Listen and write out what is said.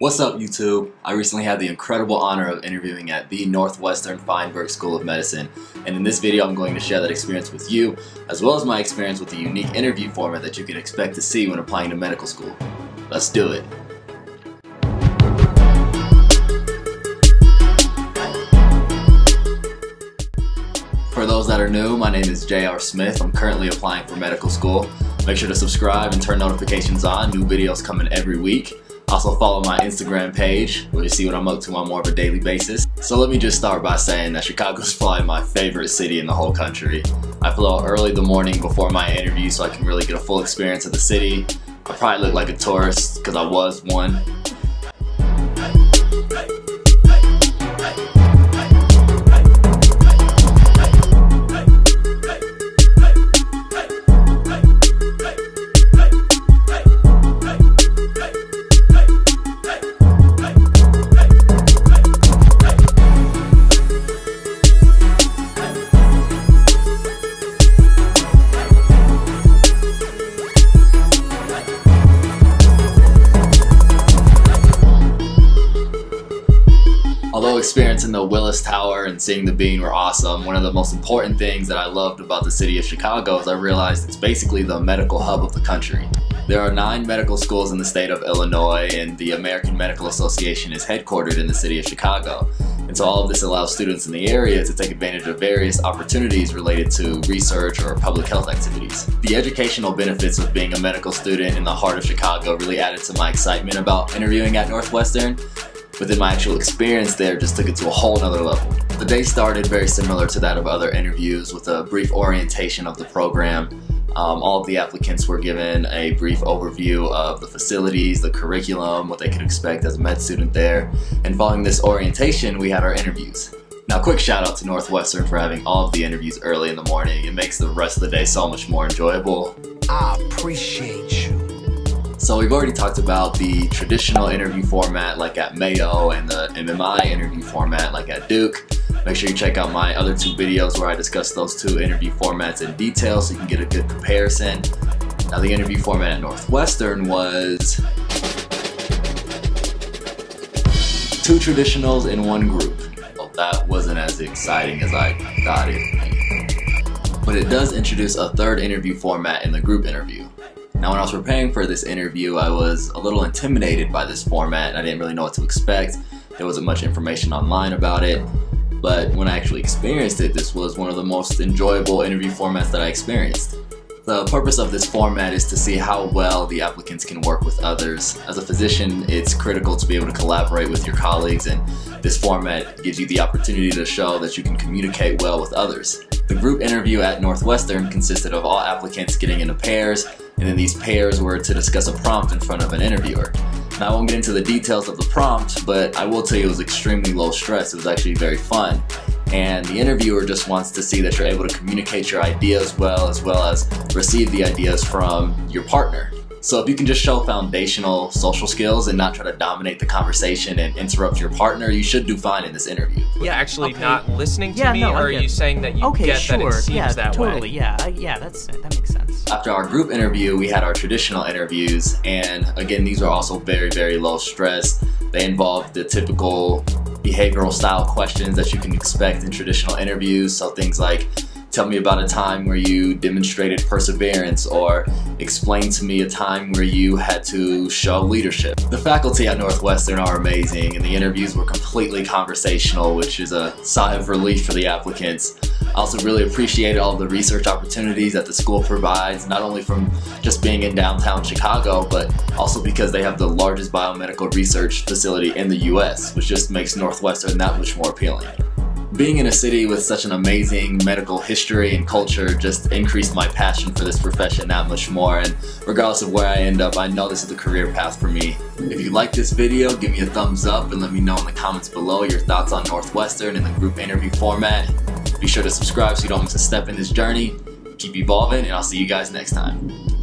What's up, YouTube? I recently had the incredible honor of interviewing at the Northwestern Feinberg School of Medicine, and in this video I'm going to share that experience with you, as well as my experience with the unique interview format that you can expect to see when applying to medical school. Let's do it! For those that are new, my name is J.R. Smith. I'm currently applying for medical school. Make sure to subscribe and turn notifications on. New videos coming every week. Also follow my Instagram page where you see what I'm up to on more of a daily basis. So let me just start by saying that Chicago is probably my favorite city in the whole country. I flew out early the morning before my interview so I can really get a full experience of the city. I probably look like a tourist because I was one. Although experiencing the Willis Tower and seeing the Bean were awesome, one of the most important things that I loved about the city of Chicago is I realized it's basically the medical hub of the country. There are 9 medical schools in the state of Illinois, and the American Medical Association is headquartered in the city of Chicago. And so all of this allows students in the area to take advantage of various opportunities related to research or public health activities. The educational benefits of being a medical student in the heart of Chicago really added to my excitement about interviewing at Northwestern. But then my actual experience there just took it to a whole nother level. The day started very similar to that of other interviews with a brief orientation of the program. All of the applicants were given a brief overview of the facilities, the curriculum, what they could expect as a med student there. And following this orientation, we had our interviews. Now, quick shout out to Northwestern for having all of the interviews early in the morning. It makes the rest of the day so much more enjoyable. I appreciate you. So we've already talked about the traditional interview format like at Mayo and the MMI interview format like at Duke. Make sure you check out my other 2 videos where I discuss those 2 interview formats in detail so you can get a good comparison. Now, the interview format at Northwestern was 2 traditionals in 1 group. Well, that wasn't as exciting as I thought it would be. But it does introduce a 3rd interview format in the group interview. Now, when I was preparing for this interview, I was a little intimidated by this format and I didn't really know what to expect. There wasn't much information online about it, but when I actually experienced it, this was one of the most enjoyable interview formats that I experienced. The purpose of this format is to see how well the applicants can work with others. As a physician, it's critical to be able to collaborate with your colleagues, and this format gives you the opportunity to show that you can communicate well with others. The group interview at Northwestern consisted of all applicants getting into pairs, and then these pairs were to discuss a prompt in front of an interviewer. Now, I won't get into the details of the prompt, but I will tell you it was extremely low stress. It was actually very fun. And the interviewer just wants to see that you're able to communicate your ideas well as receive the ideas from your partner. So if you can just show foundational social skills and not try to dominate the conversation and interrupt your partner, you should do fine in this interview. Yeah, actually okay. Not listening to me, no, or are you saying that you okay, get sure. That it seems yeah, that totally. Way? Yeah, that makes sense. After our group interview, we had our traditional interviews, and again, these are also very, very low stress. They involve the typical behavioral style questions that you can expect in traditional interviews, so things like, tell me about a time where you demonstrated perseverance, or explain to me a time where you had to show leadership. The faculty at Northwestern are amazing, and the interviews were completely conversational, which is a sigh of relief for the applicants. I also really appreciated all the research opportunities that the school provides, not only from just being in downtown Chicago, but also because they have the largest biomedical research facility in the US, which just makes Northwestern that much more appealing. Being in a city with such an amazing medical history and culture just increased my passion for this profession that much more, and regardless of where I end up, I know this is the career path for me. If you like this video, give me a thumbs up and let me know in the comments below your thoughts on Northwestern and the group interview format. Be sure to subscribe so you don't miss a step in this journey. Keep evolving, and I'll see you guys next time.